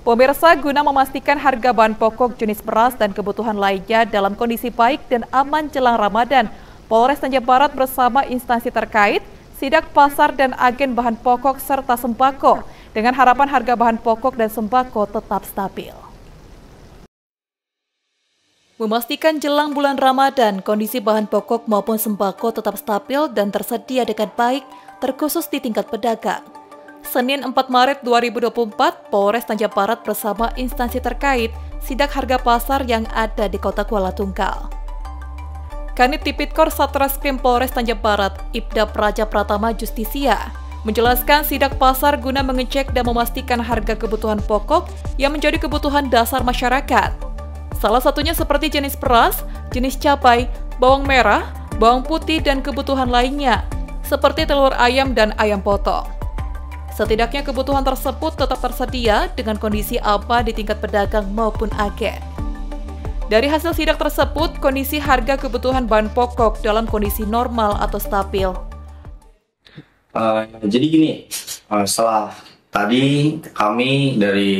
Pemirsa, guna memastikan harga bahan pokok jenis beras dan kebutuhan lainnya dalam kondisi baik dan aman jelang Ramadan, Polres Tanjab Barat bersama instansi terkait sidak pasar dan agen bahan pokok serta sembako dengan harapan harga bahan pokok dan sembako tetap stabil. Memastikan jelang bulan Ramadan, kondisi bahan pokok maupun sembako tetap stabil dan tersedia dengan baik, terkhusus di tingkat pedagang. Senin 4 Maret 2024, Polres Tanjab Barat bersama instansi terkait sidak harga pasar yang ada di Kota Kuala Tunggal. Kanit Tipikor Satreskrim Polres Tanjab Barat, Ibda Praja Pratama Justisia, menjelaskan sidak pasar guna mengecek dan memastikan harga kebutuhan pokok yang menjadi kebutuhan dasar masyarakat. Salah satunya seperti jenis beras, jenis cabai, bawang merah, bawang putih, dan kebutuhan lainnya, seperti telur ayam dan ayam potong. Setidaknya kebutuhan tersebut tetap tersedia dengan kondisi apa di tingkat pedagang maupun agen. Dari hasil sidak tersebut, kondisi harga kebutuhan bahan pokok dalam kondisi normal atau stabil. Jadi gini, setelah tadi kami dari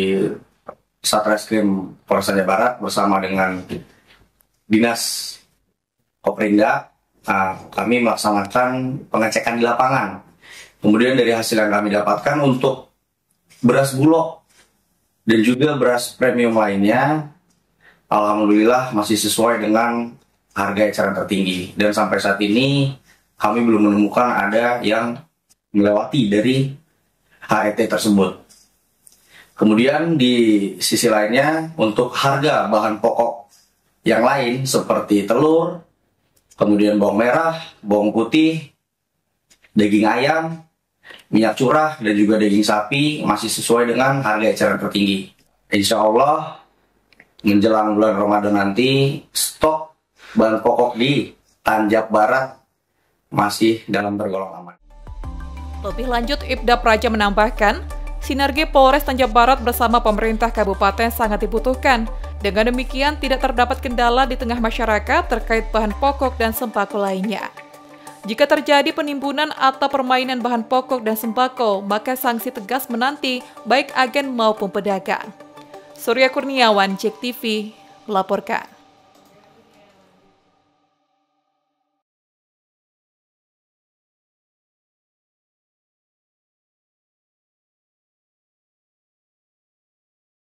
Satreskrim Polres Tanjab Barat bersama dengan Dinas Koperindag, kami melaksanakan pengecekan di lapangan. Kemudian dari hasil yang kami dapatkan untuk beras bulog dan juga beras premium lainnya, alhamdulillah masih sesuai dengan harga eceran tertinggi. Dan sampai saat ini kami belum menemukan ada yang melewati dari HET tersebut. Kemudian di sisi lainnya untuk harga bahan pokok yang lain seperti telur, kemudian bawang merah, bawang putih, daging ayam, minyak curah, dan juga daging sapi masih sesuai dengan harga eceran tertinggi. Insya Allah menjelang bulan Ramadan nanti stok bahan pokok di Tanjab Barat masih dalam tergolong aman. Lebih lanjut, Ibda Praja menambahkan, sinergi Polres Tanjab Barat bersama pemerintah kabupaten sangat dibutuhkan. Dengan demikian, tidak terdapat kendala di tengah masyarakat terkait bahan pokok dan sembako lainnya. Jika terjadi penimbunan atau permainan bahan pokok dan sembako, maka sanksi tegas menanti baik agen maupun pedagang. Surya Kurniawan, JEK TV, melaporkan.